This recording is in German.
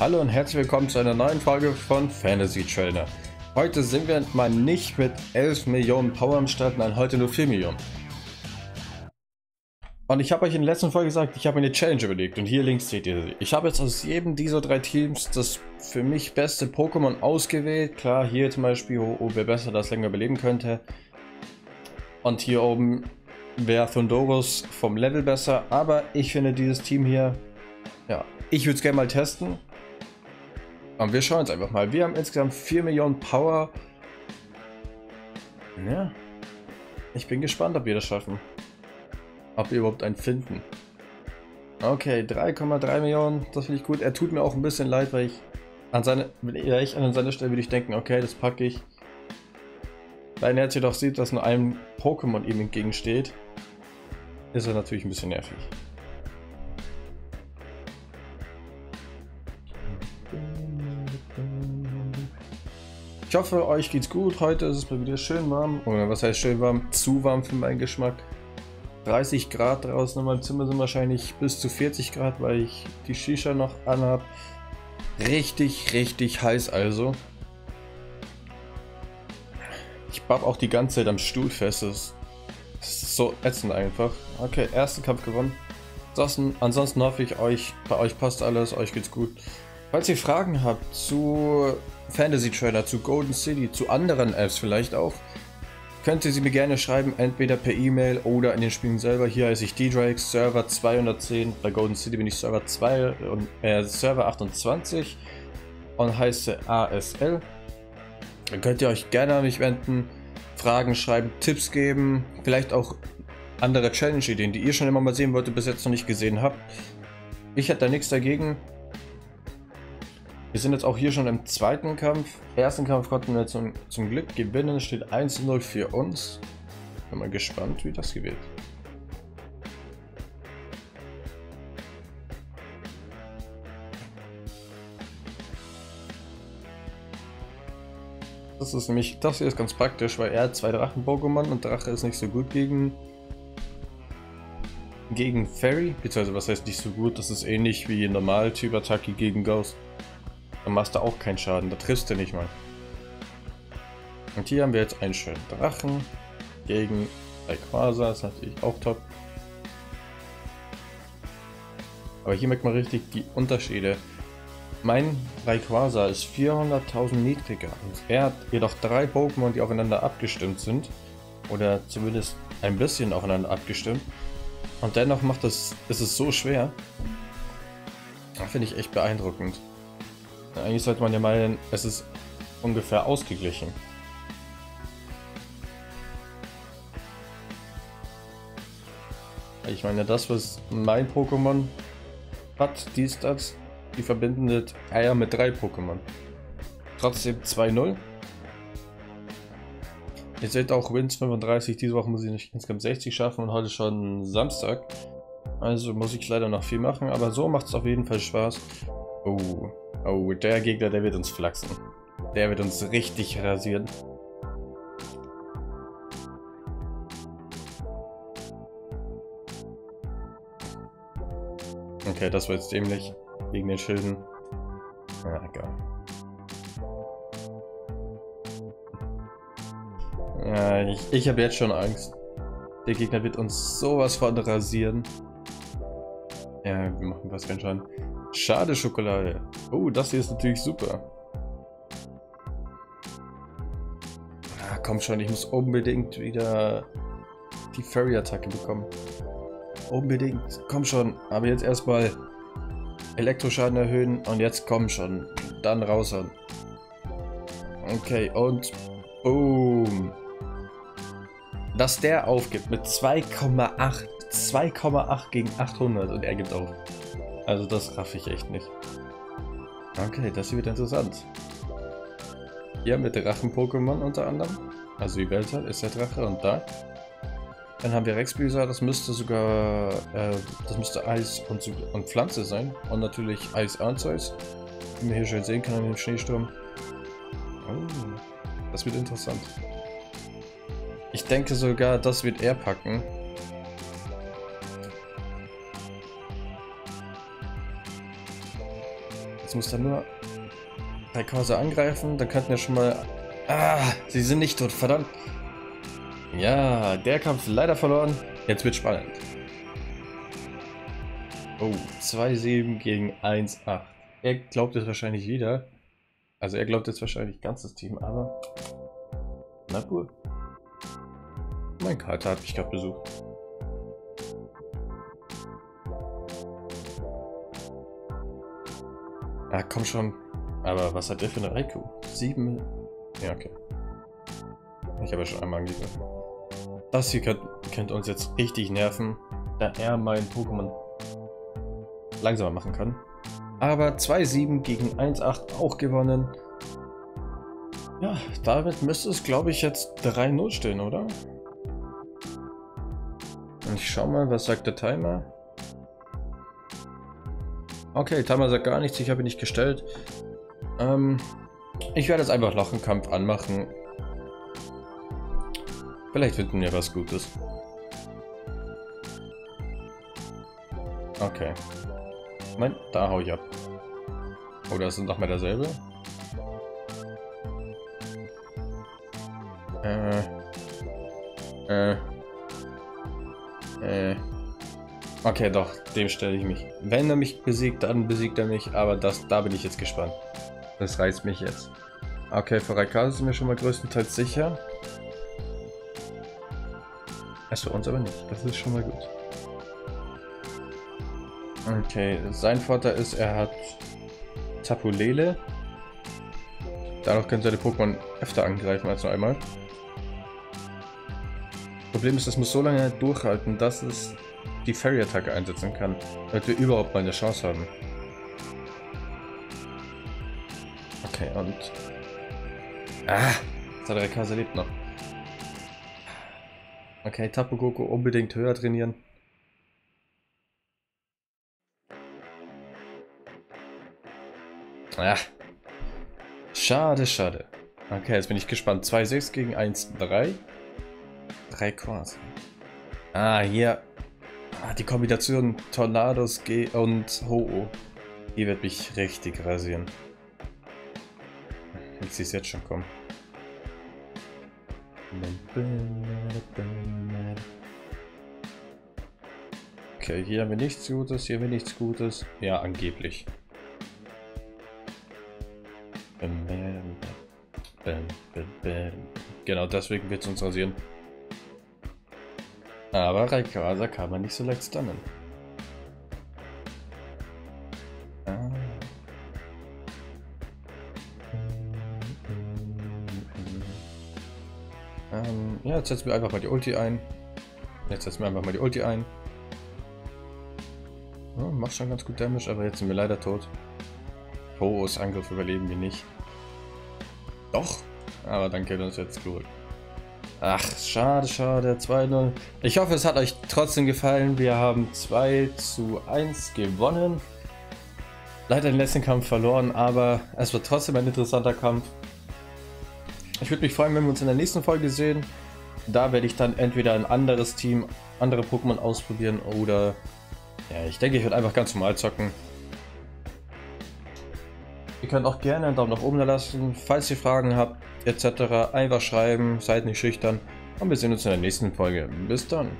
Hallo und herzlich willkommen zu einer neuen Folge von Fantasy Trainer. Heute sind wir mal nicht mit 11 Millionen Power am Start, nein, heute nur 4 Millionen. Und ich habe euch in der letzten Folge gesagt, ich habe mir eine Challenge überlegt und hier links seht ihr sie. Ich habe jetzt aus jedem dieser drei Teams das für mich beste Pokémon ausgewählt. Klar, hier zum Beispiel Ho-Oh wäre besser, das länger überleben könnte. Und hier oben wäre Thundorus vom Level besser, aber ich finde dieses Team hier, ja, ich würde es gerne mal testen. Und wir schauen uns einfach mal. Wir haben insgesamt 4 Millionen Power. Ja, ich bin gespannt, ob wir das schaffen. Ob wir überhaupt einen finden. Okay, 3,3 Millionen, das finde ich gut. Er tut mir auch ein bisschen leid, weil ich an seiner Stelle würde ich denken, okay, das packe ich. Weil er jetzt jedoch sieht, dass nur einem Pokémon ihm entgegensteht, ist er natürlich ein bisschen nervig. Ich hoffe, euch geht's gut. Heute ist es mal wieder schön warm. Oder was heißt schön warm? Zu warm für meinen Geschmack. 30 Grad draußen in meinem Zimmer sind wahrscheinlich bis zu 40 Grad, weil ich die Shisha noch anhab. Richtig, richtig heiß also. Ich bapp auch die ganze Zeit am Stuhl fest. Das ist so ätzend einfach. Okay, ersten Kampf gewonnen. Ansonsten hoffe ich, bei euch passt alles, euch geht's gut. Falls ihr Fragen habt zu Fantasy Trainer, zu Golden City, zu anderen Apps vielleicht auch, könnt ihr sie mir gerne schreiben, entweder per E-Mail oder in den Spielen selber. Hier heiße ich D_Drake, Server 210, bei Golden City bin ich Server 28 und heiße ASL. Dann könnt ihr euch gerne an mich wenden, Fragen schreiben, Tipps geben, vielleicht auch andere Challenge-Ideen, die ihr schon immer mal sehen wolltet, bis jetzt noch nicht gesehen habt. Ich hätte da nichts dagegen. Wir sind jetzt auch hier schon im zweiten Kampf. Ersten Kampf konnten wir zum Glück gewinnen. Steht 1:0 für uns. Bin mal gespannt, wie das gewählt. Das ist nämlich, das hier ist ganz praktisch, weil er hat zwei Drachen-Pokémon und Drache ist nicht so gut gegen Fairy. Beziehungsweise was heißt nicht so gut? Das ist ähnlich wie Normal-Typ-Attacke gegen Ghost. Dann machst du auch keinen Schaden, da triffst du nicht mal. Und hier haben wir jetzt einen schönen Drachen gegen Rayquaza, ist natürlich auch top. Aber hier merkt man richtig die Unterschiede. Mein Rayquaza ist 400.000 niedriger. Und er hat jedoch drei Pokémon, die aufeinander abgestimmt sind. Oder zumindest ein bisschen aufeinander abgestimmt. Und dennoch ist es so schwer. Das finde ich echt beeindruckend. Eigentlich sollte man ja meinen, es ist ungefähr ausgeglichen. Ich meine, das, was mein Pokémon hat, die verbindet Eier mit drei Pokémon. Trotzdem 2:0. Ihr seht auch Wins 35, diese Woche muss ich nicht insgesamt 60 schaffen und heute schon Samstag. Also muss ich leider noch viel machen, aber so macht es auf jeden Fall Spaß. Oh, der Gegner, der wird uns flachsen. Der wird uns richtig rasieren. Okay, das war jetzt dämlich. Wegen den Schilden. Ja, egal. Ja, ich habe jetzt schon Angst. Der Gegner wird uns sowas von rasieren. Ja, wir machen fast keinen Schaden. Schade Schokolade. Oh, das hier ist natürlich super. Ah, komm schon, ich muss unbedingt wieder die Fairy-Attacke bekommen. Unbedingt. Komm schon. Aber jetzt erstmal Elektroschaden erhöhen und jetzt komm schon. Dann raushauen. Okay, und boom. Dass der aufgibt mit 2,8. 2,8 gegen 800 und er gibt auf. Also das raff ich echt nicht. Okay, das hier wird interessant. Hier mit Drachen-Pokémon unter anderem. Also die Welt ist der Drache und da. Dann haben wir Rexbüser, das müsste sogar Eis und Pflanze sein. Und natürlich Eis und Eis. Wie man hier schön sehen kann in dem Schneesturm. Oh, das wird interessant. Ich denke sogar, das wird er packen. Jetzt muss er nur Rayquaza angreifen, dann könnten wir schon mal... Ah, sie sind nicht tot, verdammt. Ja, der Kampf leider verloren. Jetzt wird spannend. Oh, 2-7 gegen 1-8. Er glaubt es wahrscheinlich wieder. Also er glaubt jetzt wahrscheinlich ganz das Team, aber... Na gut. Mein Kater hat mich gerade besucht. Ah, komm schon. Aber was hat der für eine Raikou? 7... Ja, okay. Ich habe ja schon einmal angegriffen. Das hier könnte uns jetzt richtig nerven, da er mein Pokémon langsamer machen kann. Aber 2-7 gegen 1-8 auch gewonnen. Ja, damit müsste es, glaube ich, jetzt 3-0 stehen, oder? Und ich schau mal, was sagt der Timer? Okay, Timer sagt gar nichts, ich habe ihn nicht gestellt. Ich werde jetzt einfach noch einen Kampf anmachen. Vielleicht finden wir was Gutes. Okay. Nein, da hau ich ab. Oder ist es nochmal derselbe? Okay, doch, dem stelle ich mich. Wenn er mich besiegt, dann besiegt er mich, aber da bin ich jetzt gespannt. Das reizt mich jetzt. Okay, für Rayquaza sind wir schon mal größtenteils sicher. Es für uns aber nicht. Das ist schon mal gut. Okay, sein Vorteil ist, er hat Tapulele. Dadurch können seine Pokémon öfter angreifen als nur einmal. Problem ist, das muss so lange durchhalten, dass es die Fairy-Attacke einsetzen kann, damit wir überhaupt mal eine Chance haben. Okay, und... Ah! Rayquaza lebt noch. Okay, Tapu Goku unbedingt höher trainieren. Ah! Schade, schade. Okay, jetzt bin ich gespannt. 2-6 gegen 1-3. Rayquaza. Ah, hier. Ah, die Kombination Tornados G und Ho-Oh. Die wird mich richtig rasieren. Ich sehe es jetzt schon kommen. Okay, hier haben wir nichts Gutes, hier haben wir nichts Gutes. Ja, angeblich. Genau, deswegen wird es uns rasieren. Aber Rayquaza kann man nicht so leicht stunnen. Ja, jetzt setzen wir einfach mal die Ulti ein. Ja, macht schon ganz gut Damage, aber jetzt sind wir leider tot. Ho-Ohs Angriff überleben wir nicht. Doch, aber dann geht uns jetzt zurück. Ach, schade, schade. 2-0. Ich hoffe, es hat euch trotzdem gefallen. Wir haben 2-1 gewonnen. Leider den letzten Kampf verloren, aber es war trotzdem ein interessanter Kampf. Ich würde mich freuen, wenn wir uns in der nächsten Folge sehen. Da werde ich dann entweder ein anderes Team, andere Pokémon ausprobieren oder... Ja, ich denke, ich werde einfach ganz normal zocken. Ihr könnt auch gerne einen Daumen nach oben da lassen. Falls ihr Fragen habt, etc. einfach schreiben, seid nicht schüchtern. Und wir sehen uns in der nächsten Folge. Bis dann.